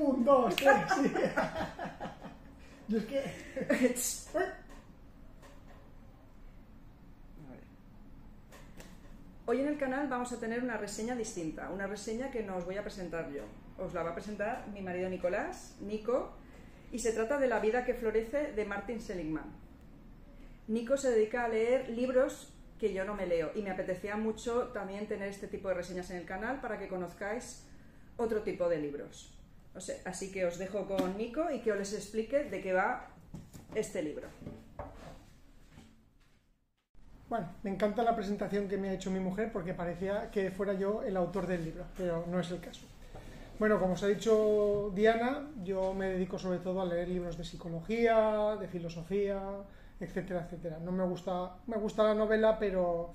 Un, dos, tres, sí. Yo es que... Hoy en el canal vamos a tener una reseña distinta, una reseña que no os voy a presentar yo. Os la va a presentar mi marido Nicolás, Nico, y se trata de La vida que florece, de Martin Seligman. Nico se dedica a leer libros que yo no me leo y me apetecía mucho también tener este tipo de reseñas en el canal para que conozcáis otro tipo de libros. O sea, así que os dejo con Nico y que os les explique de qué va este libro. Bueno, me encanta la presentación que me ha hecho mi mujer porque parecía que fuera yo el autor del libro, pero no es el caso. Bueno, como os ha dicho Diana, yo me dedico sobre todo a leer libros de psicología, de filosofía, etcétera, etcétera. No me gusta la novela, pero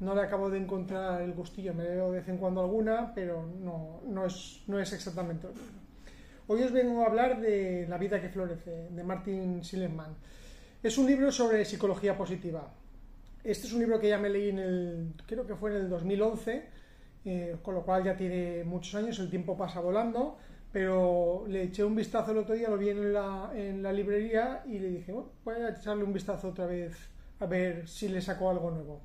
no le acabo de encontrar el gustillo. Me leo de vez en cuando alguna, pero no es exactamente lo mismo. Hoy os vengo a hablar de La vida que florece, de Martin Seligman. Es un libro sobre psicología positiva. Este es un libro que ya me leí en el, creo que fue en el 2011, con lo cual ya tiene muchos años, el tiempo pasa volando, pero le eché un vistazo el otro día, lo vi en la librería y le dije, bueno, voy a echarle un vistazo otra vez a ver si le saco algo nuevo.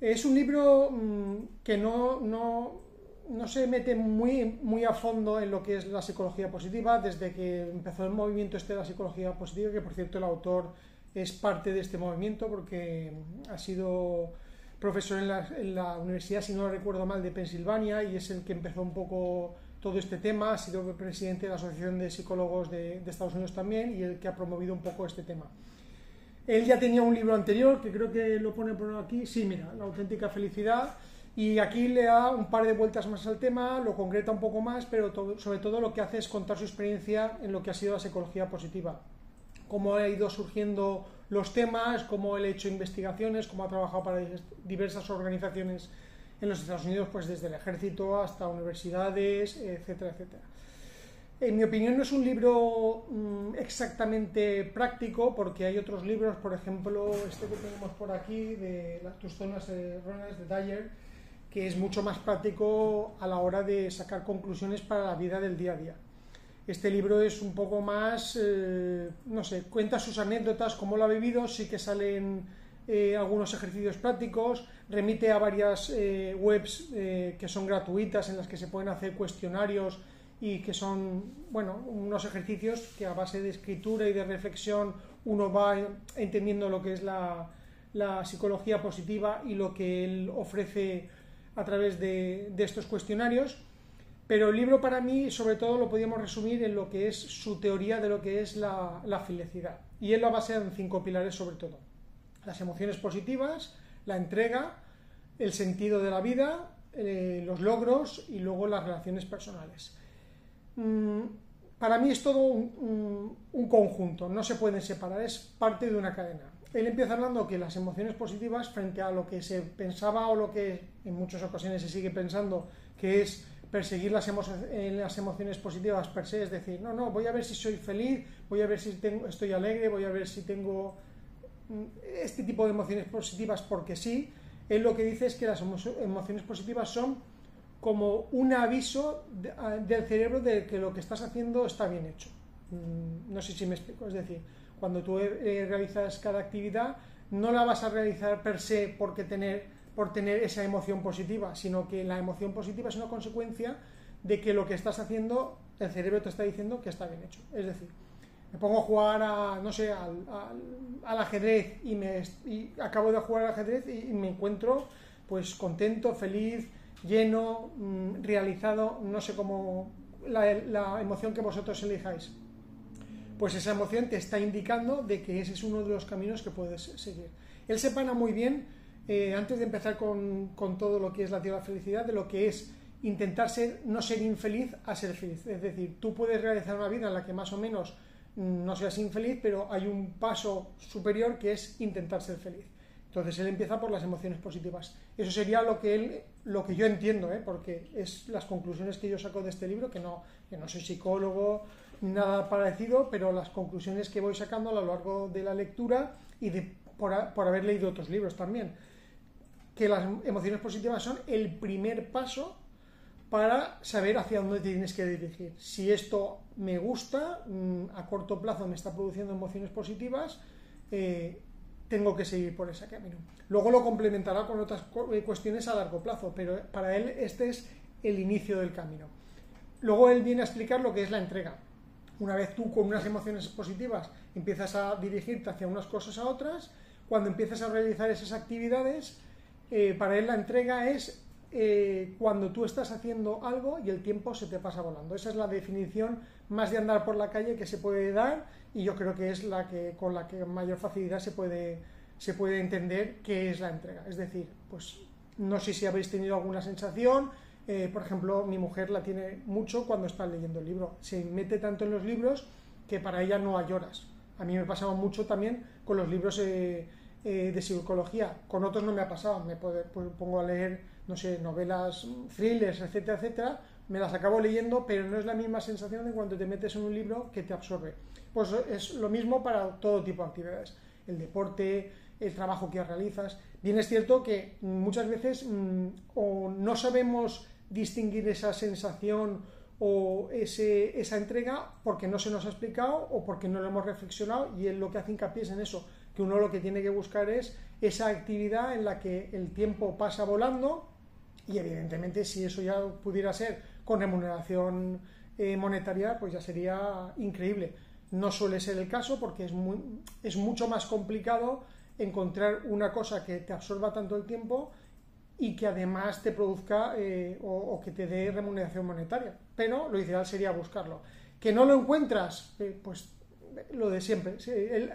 Es un libro que no se mete muy a fondo en lo que es la psicología positiva, desde que empezó el movimiento este de la psicología positiva, que por cierto el autor es parte de este movimiento porque ha sido profesor en la universidad, si no lo recuerdo mal, de Pensilvania, y es el que empezó un poco todo este tema. Ha sido presidente de la Asociación de Psicólogos de Estados Unidos también, y el que ha promovido un poco este tema. Él ya tenía un libro anterior, que creo que lo pone por aquí, sí, mira, La auténtica felicidad, y aquí le da un par de vueltas más al tema, lo concreta un poco más, pero sobre todo lo que hace es contar su experiencia en lo que ha sido la psicología positiva, cómo ha ido surgiendo los temas, cómo él ha hecho investigaciones, cómo ha trabajado para diversas organizaciones en los Estados Unidos, pues desde el ejército hasta universidades, etcétera, etcétera. En mi opinión no es un libro exactamente práctico, porque hay otros libros, por ejemplo, este que tenemos por aquí, de Tus zonas erróneas, de Dyer, que es mucho más práctico a la hora de sacar conclusiones para la vida del día a día. Este libro es un poco más, no sé, cuenta sus anécdotas, cómo lo ha vivido, sí que salen algunos ejercicios prácticos, remite a varias webs que son gratuitas, en las que se pueden hacer cuestionarios y que son, bueno, unos ejercicios que a base de escritura y de reflexión uno va entendiendo lo que es la psicología positiva y lo que él ofrece a través de estos cuestionarios. Pero el libro para mí, sobre todo, lo podíamos resumir en lo que es su teoría de lo que es la felicidad. Y él lo basa en 5 pilares sobre todo. Las emociones positivas, la entrega, el sentido de la vida, los logros y luego las relaciones personales. Para mí es todo un conjunto, no se pueden separar, es parte de una cadena. Él empieza hablando que las emociones positivas, frente a lo que se pensaba o lo que en muchas ocasiones se sigue pensando que es perseguir las emociones positivas per se, es decir, no, voy a ver si soy feliz, voy a ver si estoy alegre, voy a ver si tengo este tipo de emociones positivas porque sí. Él lo que dice es que las emociones positivas son como un aviso del cerebro de que lo que estás haciendo está bien hecho. No sé si me explico, es decir, cuando tú realizas cada actividad, no la vas a realizar per se por tener esa emoción positiva, sino que la emoción positiva es una consecuencia de que lo que estás haciendo, el cerebro te está diciendo que está bien hecho. Es decir, me pongo a jugar a, no sé, al ajedrez y acabo de jugar al ajedrez y me encuentro pues contento, feliz, lleno, realizado, no sé cómo, la emoción que vosotros elijáis. Pues esa emoción te está indicando de que ese es uno de los caminos que puedes seguir. Él separa muy bien, antes de empezar con todo lo que es la teoría de la felicidad, de lo que es intentar no ser infeliz a ser feliz. Es decir, tú puedes realizar una vida en la que más o menos no seas infeliz, pero hay un paso superior que es intentar ser feliz. Entonces él empieza por las emociones positivas. Eso sería lo que yo entiendo, porque es las conclusiones que yo saco de este libro, que no soy psicólogo ni nada parecido, pero las conclusiones que voy sacando a lo largo de la lectura y por haber leído otros libros también, que las emociones positivas son el primer paso para saber hacia dónde tienes que dirigir. Si esto me gusta, a corto plazo me está produciendo emociones positivas, tengo que seguir por ese camino. Luego lo complementará con otras cuestiones a largo plazo, pero para él este es el inicio del camino. Luego él viene a explicar lo que es la entrega. Una vez tú con unas emociones positivas empiezas a dirigirte hacia unas cosas a otras, cuando empiezas a realizar esas actividades, para él la entrega es cuando tú estás haciendo algo y el tiempo se te pasa volando. Esa es la definición más de andar por la calle que se puede dar, y yo creo que es la que con la que mayor facilidad se puede entender qué es la entrega. Es decir, pues no sé si habéis tenido alguna sensación. Por ejemplo, mi mujer la tiene mucho cuando está leyendo el libro. Se mete tanto en los libros que para ella no hay horas. A mí me pasaba mucho también con los libros de psicología. Con otros no me ha pasado. Pues, pongo a leer, no sé, novelas, thrillers, etcétera, etcétera. Me las acabo leyendo, pero no es la misma sensación de cuando te metes en un libro que te absorbe. Pues es lo mismo para todo tipo de actividades. El deporte, el trabajo que realizas. Bien es cierto que muchas veces o no sabemos distinguir esa sensación o esa entrega porque no se nos ha explicado o porque no lo hemos reflexionado, y él lo que hace hincapié es en eso, que uno lo que tiene que buscar es esa actividad en la que el tiempo pasa volando, y evidentemente si eso ya pudiera ser con remuneración monetaria, pues ya sería increíble. No suele ser el caso porque es mucho más complicado encontrar una cosa que te absorba tanto el tiempo y que además te produzca o que te dé remuneración monetaria, pero lo ideal sería buscarlo. ¿Que no lo encuentras? Pues lo de siempre. Sí, él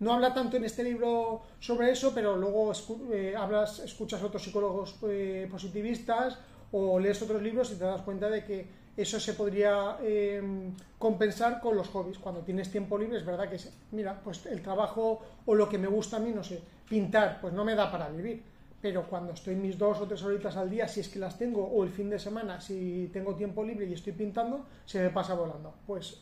no habla tanto en este libro sobre eso, pero luego escuchas otros psicólogos positivistas o lees otros libros y te das cuenta de que eso se podría compensar con los hobbies. Cuando tienes tiempo libre, es verdad que, mira, pues el trabajo o lo que me gusta a mí, no sé, pintar, pues no me da para vivir. Pero cuando estoy mis 2 o 3 horitas al día, si es que las tengo, o el fin de semana, si tengo tiempo libre y estoy pintando, se me pasa volando. Pues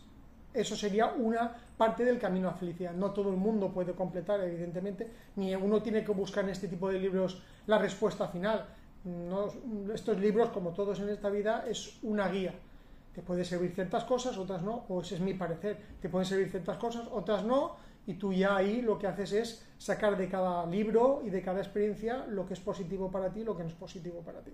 eso sería una parte del camino a felicidad. No todo el mundo puede completar, evidentemente, ni uno tiene que buscar en este tipo de libros la respuesta final. No, estos libros, como todos en esta vida, es una guía. Te puede servir ciertas cosas, otras no, o ese es mi parecer. Te pueden servir ciertas cosas, otras no, y tú ya ahí lo que haces es sacar de cada libro y de cada experiencia lo que es positivo para ti y lo que no es positivo para ti.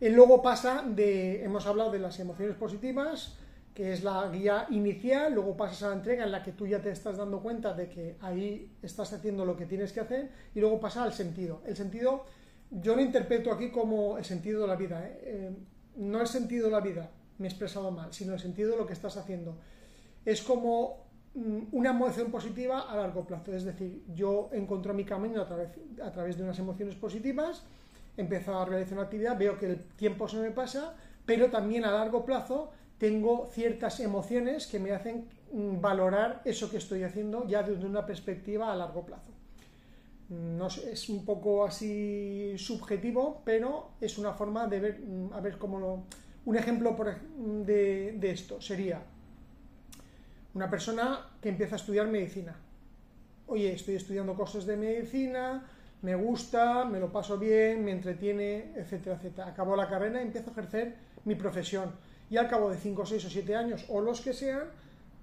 Y luego pasa de, hemos hablado de las emociones positivas, que es la guía inicial, luego pasas a la entrega en la que tú ya te estás dando cuenta de que ahí estás haciendo lo que tienes que hacer, y luego pasa al sentido. El sentido yo lo interpreto aquí como el sentido de la vida, no el sentido de la vida, me he expresado mal, sino el sentido de lo que estás haciendo. Es como una emoción positiva a largo plazo, es decir, yo encontré mi camino a través de unas emociones positivas, empiezo a realizar una actividad, veo que el tiempo se me pasa, pero también a largo plazo tengo ciertas emociones que me hacen valorar eso que estoy haciendo ya desde una perspectiva a largo plazo. No sé, es un poco así subjetivo, pero es una forma de ver, a ver cómo lo... Un ejemplo de esto sería una persona que empieza a estudiar medicina. Oye, estoy estudiando cosas de medicina, me gusta, me lo paso bien, me entretiene, etcétera, etcétera. Acabo la carrera y empiezo a ejercer mi profesión. Y al cabo de 5, 6 o 7 años, o los que sean,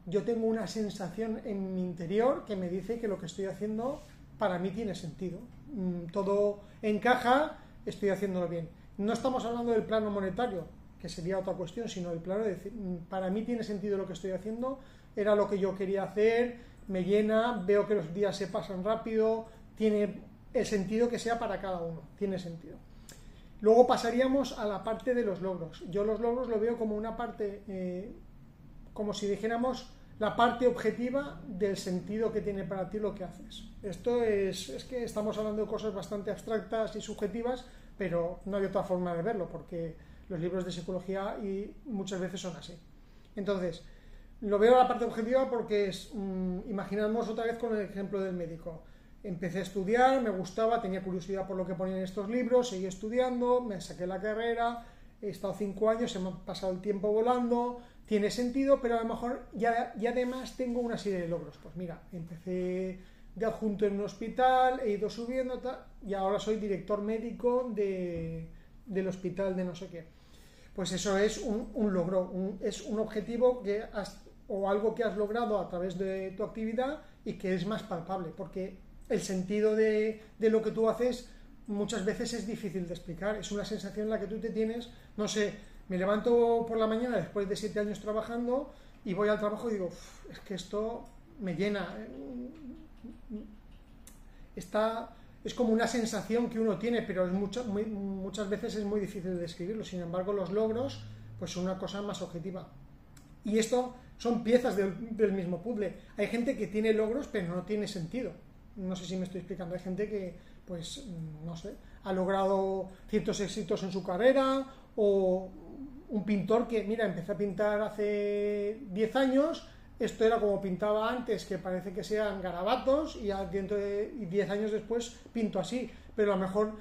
yo tengo una sensación en mi interior que me dice que lo que estoy haciendo para mí tiene sentido, todo encaja, estoy haciéndolo bien. No estamos hablando del plano monetario, que sería otra cuestión, sino del plano de decir, para mí tiene sentido lo que estoy haciendo, era lo que yo quería hacer, me llena, veo que los días se pasan rápido, tiene el sentido que sea para cada uno, tiene sentido. Luego pasaríamos a la parte de los logros. Yo los logros lo veo como una parte, como si dijéramos, la parte objetiva del sentido que tiene para ti lo que haces. Esto es que estamos hablando de cosas bastante abstractas y subjetivas, pero no hay otra forma de verlo, porque los libros de psicología y muchas veces son así. Entonces, lo veo la parte objetiva porque es, imaginamos otra vez con el ejemplo del médico. Empecé a estudiar, me gustaba, tenía curiosidad por lo que ponían estos libros, seguí estudiando, me saqué la carrera, he estado 5 años, se me ha pasado el tiempo volando, tiene sentido, pero a lo mejor ya además tengo una serie de logros. Pues mira, empecé de adjunto en un hospital, he ido subiendo, tal, y ahora soy director médico del hospital de no sé qué. pues eso es un logro, es un objetivo que o algo que has logrado a través de tu actividad y que es más palpable, porque el sentido de lo que tú haces muchas veces es difícil de explicar, es una sensación en la que tú te tienes, no sé, me levanto por la mañana después de 7 años trabajando y voy al trabajo y digo, es que esto me llena, es como una sensación que uno tiene, pero es muchas veces es muy difícil de describirlo. Sin embargo, los logros pues son una cosa más objetiva. Y esto son piezas del mismo puzzle. Hay gente que tiene logros, pero no tiene sentido. No sé si me estoy explicando. Hay gente que, pues, no sé, ha logrado ciertos éxitos en su carrera, o un pintor que, mira, empecé a pintar hace 10 años... Esto era como pintaba antes, que parece que sean garabatos, y dentro de 10 años después pinto así, pero a lo mejor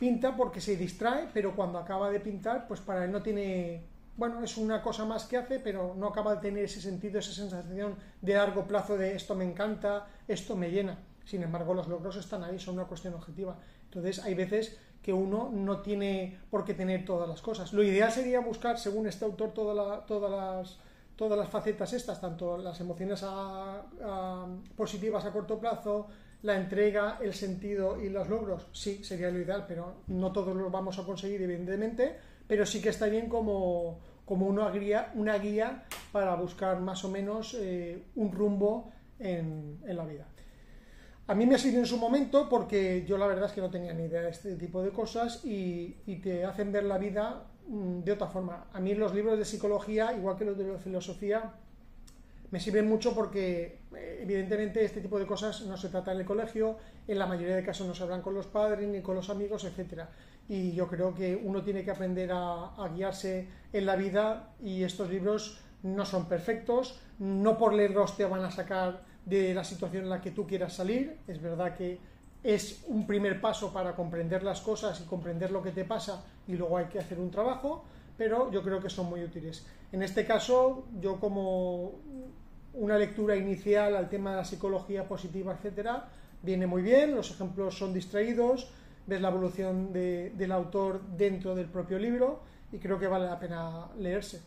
pinta porque se distrae, pero cuando acaba de pintar, pues para él no tiene, bueno, es una cosa más que hace, pero no acaba de tener ese sentido, esa sensación de largo plazo de esto me encanta, esto me llena. Sin embargo, los logros están ahí, son una cuestión objetiva. Entonces hay veces que uno no tiene por qué tener todas las cosas. Lo ideal sería buscar, según este autor, todas las facetas estas, tanto las emociones positivas a corto plazo, la entrega, el sentido y los logros. Sí, sería lo ideal, pero no todos los vamos a conseguir, evidentemente, pero sí que está bien como una guía para buscar más o menos un rumbo en la vida. A mí me sirvió en su momento porque yo la verdad es que no tenía ni idea de este tipo de cosas y te hacen ver la vida de otra forma. A mí los libros de psicología, igual que los de filosofía, me sirven mucho porque evidentemente este tipo de cosas no se trata en el colegio, en la mayoría de casos no se hablan con los padres ni con los amigos, etcétera. Y yo creo que uno tiene que aprender a guiarse en la vida, y estos libros no son perfectos, no por leerlos te van a sacar de la situación en la que tú quieras salir. Es verdad que es un primer paso para comprender las cosas y comprender lo que te pasa, y luego hay que hacer un trabajo, pero yo creo que son muy útiles. En este caso, yo como una lectura inicial al tema de la psicología positiva, etcétera, viene muy bien, los ejemplos son distraídos, ves la evolución del autor dentro del propio libro, y creo que vale la pena leerse.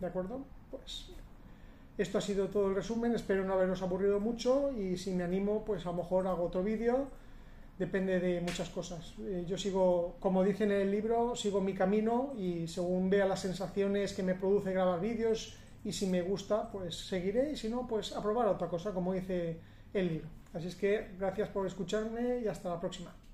¿De acuerdo? Pues esto ha sido todo el resumen, espero no haberos aburrido mucho, y si me animo, pues a lo mejor hago otro vídeo, depende de muchas cosas. Yo sigo, como dicen en el libro, sigo mi camino, y según vea las sensaciones que me produce grabar vídeos, y si me gusta, pues seguiré, y si no, pues a probar otra cosa, como dice el libro. Así es que gracias por escucharme y hasta la próxima.